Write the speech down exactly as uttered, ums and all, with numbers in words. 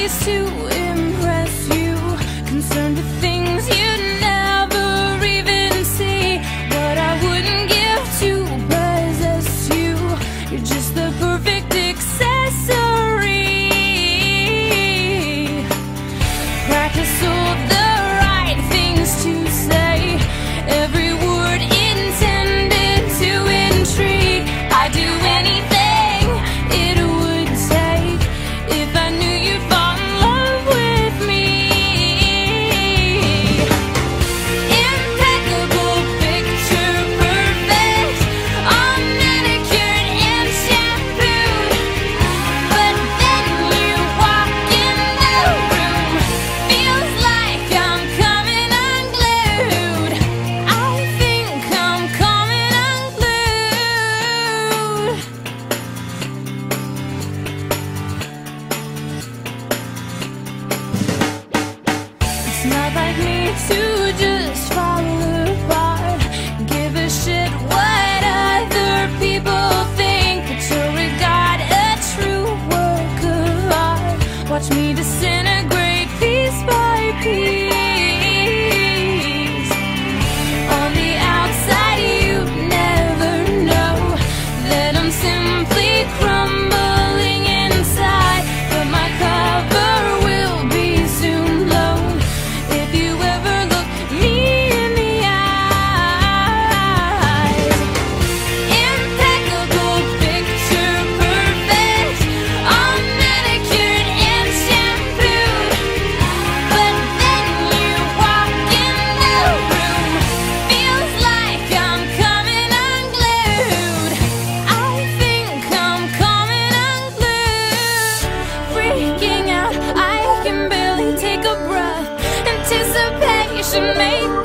ways to impress you, concerned with things you'd never even see. What I wouldn't give to possess you, you're just the perfect accessory. Practice all the right things to say, every word intended to intrigue. I'd do anything to just fall apart, give a shit what other people think, but to regard a true work of art, watch me disintegrate piece by piece. Should make